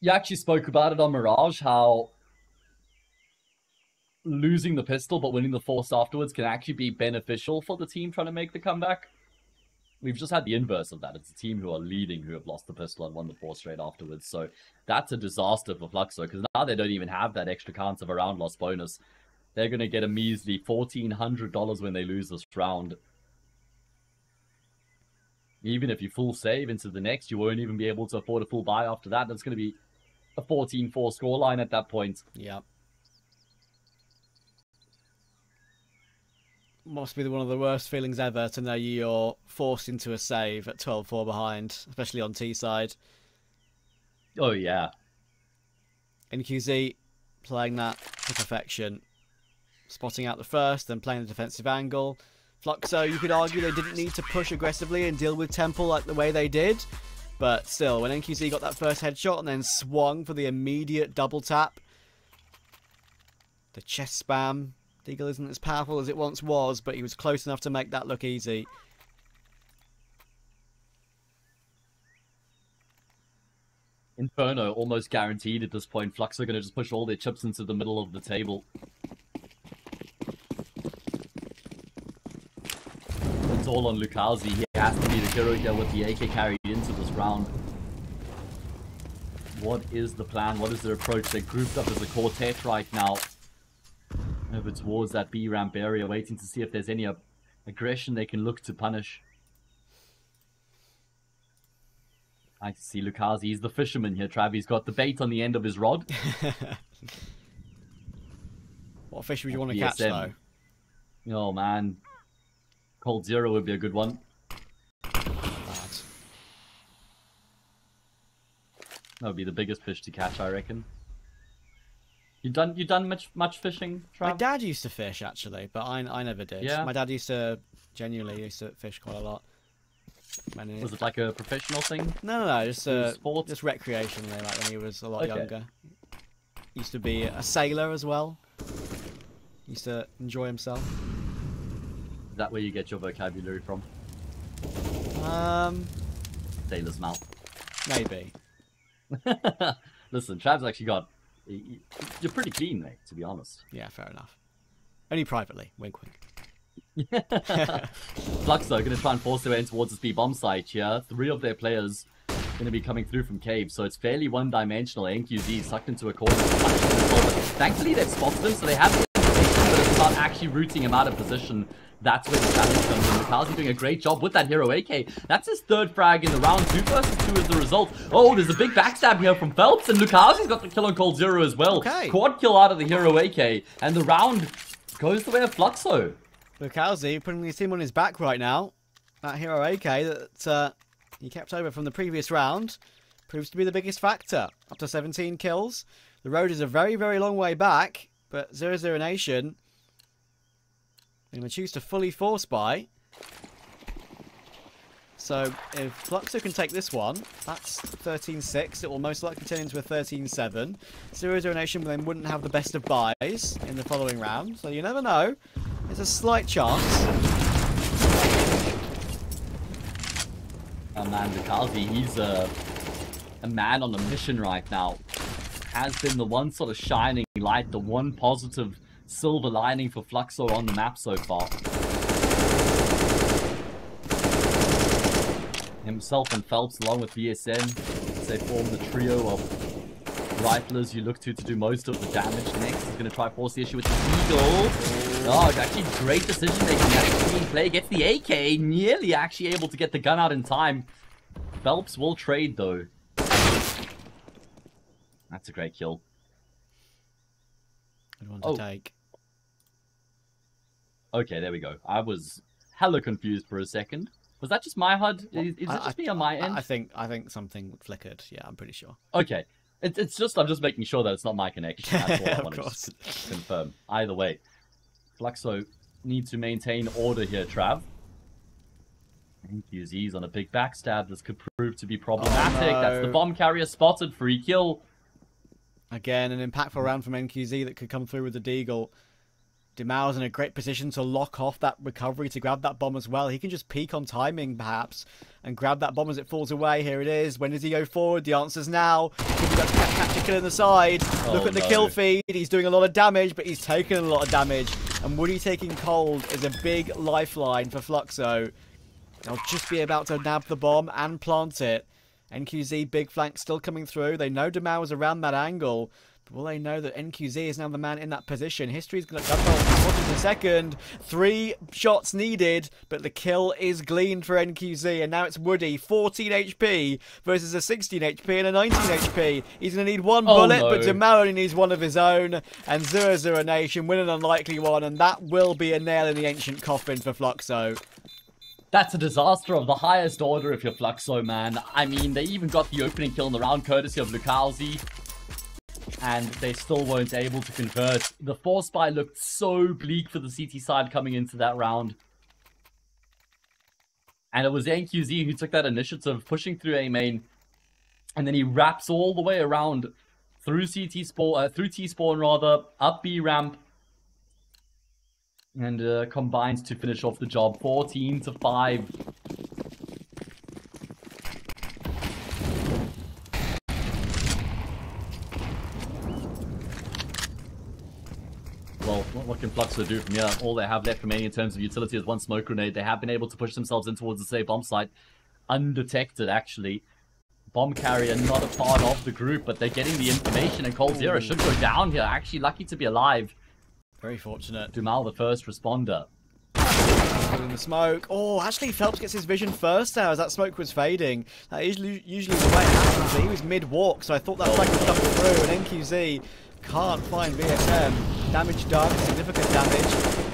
You actually spoke about it on Mirage, how losing the pistol but winning the force afterwards can actually be beneficial for the team trying to make the comeback. We've just had the inverse of that. It's the team who are leading who have lost the pistol and won the force straight afterwards. So that's a disaster for Fluxo, because now they don't even have that extra chance of a round loss bonus. They're going to get a measly $1,400 when they lose this round. Even if you full save into the next, you won't even be able to afford a full buy after that. That's going to be a 14-4 scoreline at that point. Yeah. Must be one of the worst feelings ever to know you're forced into a save at 12-4 behind, especially on T-side. Oh, yeah. NQZ playing that to perfection. Spotting out the first, then playing the defensive angle. Fluxo, you could argue they didn't need to push aggressively and deal with Temple like the way they did. But still, when NQZ got that first headshot and then swung for the immediate double tap, the chest spam, Deagle isn't as powerful as it once was, but he was close enough to make that look easy. Inferno almost guaranteed at this point. Fluxo are going to just push all their chips into the middle of the table. All on Lukazi. He has to be the hero here with the AK carried into this round. What is the plan? What is their approach? They're grouped up as a quartet right now. Over towards that B ramp area, waiting to see if there's any aggression they can look to punish. I see Lukazi. He's the fisherman here, Trav. He's got the bait on the end of his rod. What fish would you want to catch, though? Oh, man. Coldzera would be a good one. That would be the biggest fish to catch, I reckon. You done much fishing, Trav? My dad used to fish actually, but I never did. Yeah. My dad genuinely used to fish quite a lot. Was it like a professional thing? No, just recreationally, like when he was a lot younger. Used to be a sailor as well. Used to enjoy himself. Is that where you get your vocabulary from? Sailor's mouth. Maybe. Listen, Trav's actually got... You're pretty clean, mate, to be honest. Yeah, fair enough. Only privately. Wink, wink. Fluxo gonna try and force their way in towards this B bomb site here. Three of their players gonna be coming through from cave, so it's fairly one-dimensional. NQZ sucked into a corner. Thankfully they've spotted him, so they have the information, but it's about actually rooting him out of position. That's where the challenge comes in. Lukazi doing a great job with that hero AK. That's his third frag in the round. 2 versus 2 is the result. Oh, there's a big backstab here from Phelps, and Lukazi's got the kill on Coldzera as well. Okay. Quad kill out of the hero AK, and the round goes the way of Fluxo. Lukazi putting his team on his back right now. That hero AK that he kept over from the previous round proves to be the biggest factor. Up to 17 kills. The road is a very, very long way back, but 00 Nation, they're going to choose to fully force buy. So if Fluxo can take this one, that's 13-6. It will most likely turn into a 13-7. 00 Nation then wouldn't have the best of buys in the following round, so you never know. There's a slight chance. Oh man, Lukazi, he's a man on a mission right now. Has been the one sort of shining light, the one positive silver lining for Fluxo on the map so far. Himself and Phelps, along with VSM, they form the trio of riflers you look to do most of the damage. Next is going to try and force the issue with the eagle. Oh, it's actually great decision making. That team play gets the AK, nearly actually able to get the gun out in time. Phelps will trade though. That's a great kill. Good one to take. Okay, there we go. I was hella confused for a second. Was that just my HUD? Is it just me on my end? I think something flickered. Yeah, I'm pretty sure. Okay, it's just I'm just making sure that it's not my connection. That's all I want to confirm. Either way. Fluxo need to maintain order here, Trav. NQZ's on a big backstab. This could prove to be problematic. Oh, no. That's the bomb carrier spotted. Free kill. Again, an impactful round from NQZ that could come through with the deagle. Dumau's in a great position to lock off that recovery to grab that bomb as well. He can just peek on timing, perhaps, and grab that bomb as it falls away. Here it is. When does he go forward? The answer's now. He's got to catch a kill in the side. Oh, look at the kill feed. He's doing a lot of damage, but he's taking a lot of damage. And Woody taking cold is a big lifeline for Fluxo. They'll just be about to nab the bomb and plant it. NQZ, big flank still coming through. They know Dumau is around that angle. But will they know that NQZ is now the man in that position? History's going to come on in a second. 3 shots needed, but the kill is gleaned for NQZ. And now it's Woody, 14 HP versus a 16 HP and a 19 HP. He's going to need one bullet, but Dumau only needs one of his own. And 00 Nation win an unlikely one, and that will be a nail in the ancient coffin for Fluxo. That's a disaster of the highest order if you're Fluxo, man. I mean, they even got the opening kill in the round, courtesy of Lukazi. And they still weren't able to convert. The force buy looked so bleak for the CT side coming into that round. And it was NQZ who took that initiative, pushing through A main. And then he wraps all the way around through CT spawn, through T spawn rather, up B ramp. And combines to finish off the job, 14-5. Well, what can Fluxo do from here? All they have left remaining in terms of utility is one smoke grenade. They have been able to push themselves in towards the safe bomb site, undetected actually. Bomb carrier not a part of the group, but they're getting the information, and Coldzera should go down here. Actually lucky to be alive. Very fortunate. Dumau, the first responder. In the smoke. Oh, actually Phelps gets his vision first now as that smoke was fading. That usually the way it happens, but he was mid-walk, so I thought that was like a double through, and NQZ can't find VSM. Damage done, significant damage.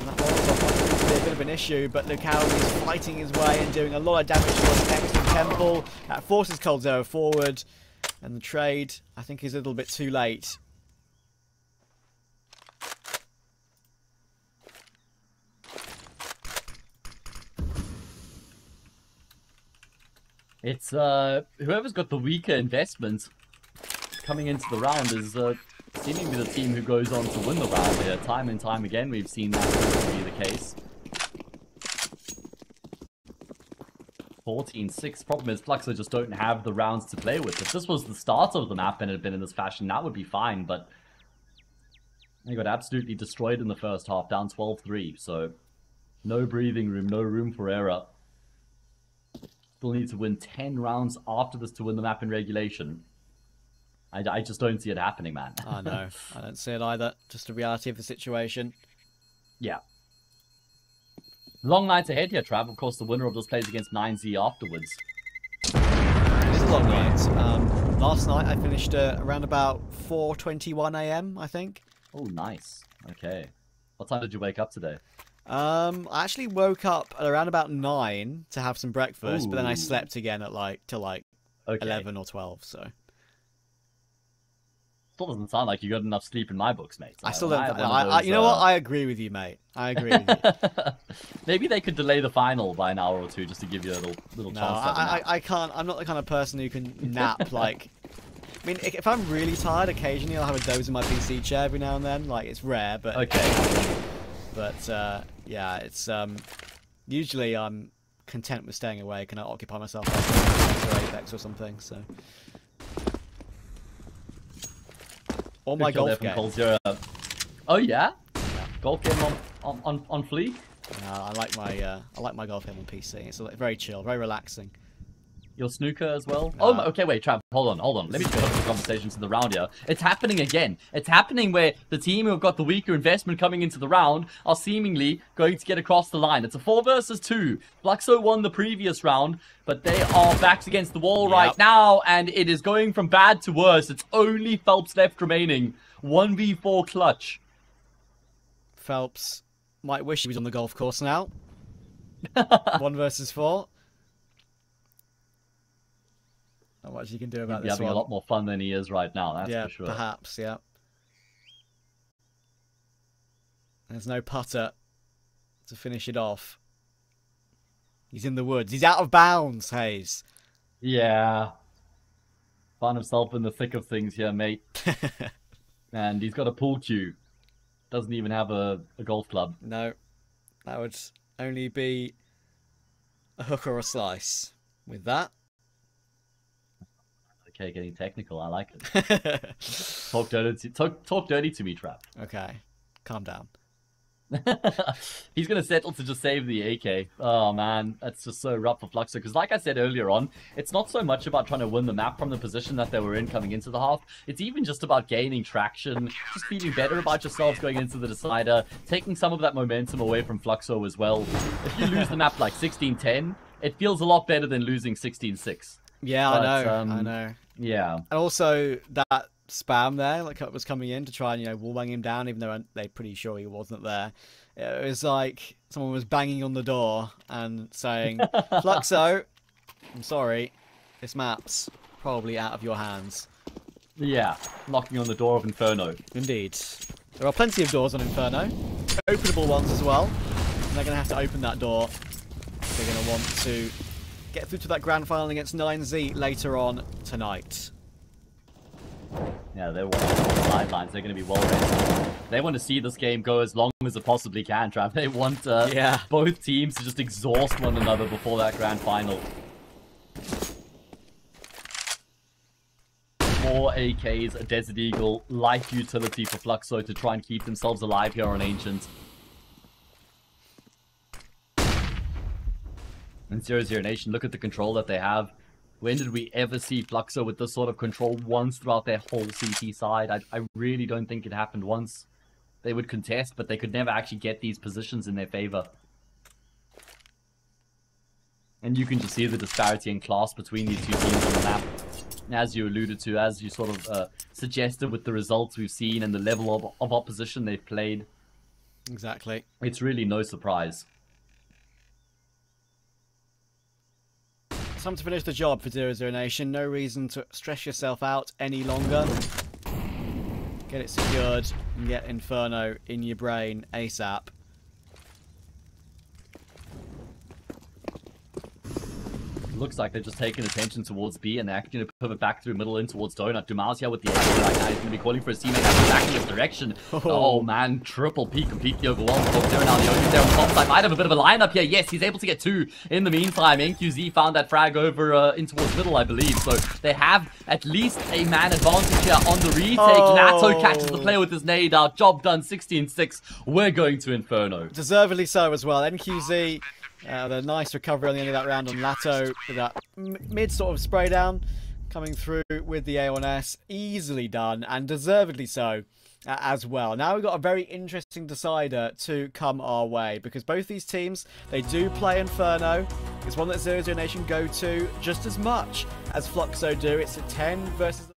And that was off to be a bit of an issue, but Lukazi is fighting his way and doing a lot of damage towards Next and Temple. That forces Coldzera forward, and the trade, I think, is a little bit too late. It's, whoever's got the weaker investment coming into the round is seemingly the team who goes on to win the round here. Time and time again, we've seen that be the case. 14-6. Problem is, Fluxo just don't have the rounds to play with. If this was the start of the map and it had been in this fashion, that would be fine, but they got absolutely destroyed in the first half, down 12-3, so No breathing room, no room for error. Still need to win 10 rounds after this to win the map in regulation. I just don't see it happening, man. I know. I don't see it either. Just the reality of the situation. Yeah. Long night ahead here, Trav. Of course, the winner of this plays against 9Z afterwards. It's a long night. Last night I finished around about 4:21 a.m., I think. Oh, nice. Okay. What time did you wake up today? I actually woke up at around about 9 to have some breakfast, but then I slept again at till 11 or 12, so... Still doesn't sound like you got enough sleep in my books, mate. I still don't. You know what? I agree with you, mate. I agree with you. Maybe they could delay the final by an hour or two just to give you a little chance. I can't. I'm not the kind of person who can nap. I mean, if I'm really tired, occasionally I'll have a doze in my PC chair every now and then. Like, it's rare, but okay. But yeah, it's usually I'm content with staying awake and I occupy myself with Apex or something. So. Oh, my golf game. Oh yeah? Golf game on fleek? I like my golf game on PC. It's very chill, very relaxing. Your snooker as well? Oh, okay, wait, Trav, hold on. Let me put up the conversation to the round here. It's happening again. It's happening where the team who have got the weaker investment coming into the round are seemingly going to get across the line. It's a 4 versus 2. Fluxo won the previous round, but they are backs against the wall right now, and it is going from bad to worse. It's only Phelps left remaining. 1v4 clutch. Phelps might wish he was on the golf course now. 1 versus 4. Not much you can do about this. He's having a lot more fun than he is right now, that's for sure. Perhaps, yeah. There's no putter to finish it off. He's in the woods. He's out of bounds, Hayes. Yeah. Found himself in the thick of things here, mate. And he's got a pool cue. Doesn't even have a golf club. No. That would only be a hook or a slice with that. Okay, getting technical. I like it. Talk dirty to me, Trav. Okay, calm down. He's going to settle to just save the AK. Oh, man, that's just so rough for Fluxo. Because like I said earlier on, it's not so much about trying to win the map from the position that they were in coming into the half. It's even just about gaining traction, just feeling better about yourselves going into the decider, taking some of that momentum away from Fluxo as well. If you lose the map like 16-10, it feels a lot better than losing 16-6. Yeah, but, I know. Yeah. And also that spam there was coming in to try and, wallbang him down, even though they're pretty sure he wasn't there. It was like someone was banging on the door and saying, Fluxo, I'm sorry, this map's probably out of your hands. Yeah, knocking on the door of Inferno. Indeed. There are plenty of doors on Inferno, openable ones as well. And they're going to have to open that door. They're going to want to get through to that grand final against 9Z later on tonight. Yeah, they want the sidelines. They're going to be well-rated. They want to see this game go as long as it possibly can, Trav. They want both teams to just exhaust one another before that grand final. 4 AKs, a Desert Eagle, life utility for Fluxo to try and keep themselves alive here on Ancient. And 00 Nation, look at the control that they have. When did we ever see Fluxo with this sort of control once throughout their whole CT side? I really don't think it happened once. They would contest, but they could never actually get these positions in their favor. And you can just see the disparity in class between these two teams on the map. And as you alluded to, as you sort of suggested with the results we've seen and the level of opposition they've played. Exactly. It's really no surprise. Time to finish the job for 00 Nation. No reason to stress yourself out any longer. Get it secured and get Inferno in your brain ASAP. looks like they've just taken attention towards B, and they're actually going to pivot back through middle in towards Donut. Dumau's here with the ace right now. He's going to be calling for his teammate back in his direction. Oh man, triple P completely overwhelmed. Coldzera now the only there on top side. Might have a bit of a lineup here. Yes, he's able to get two. In the meantime, NQZ found that frag over in towards middle, I believe. So they have at least a man advantage here on the retake. Latto catches the player with his nade out. Job done, 16-6. We're going to Inferno. Deservedly so as well. NQZ... the nice recovery on the end of that round on Latto with that mid sort of spray down coming through with the A1S. Easily done and deservedly so as well. Now we've got a very interesting decider to come our way because both these teams, they do play Inferno. It's one that 00 Nation go to just as much as Fluxo do. It's a 10 versus...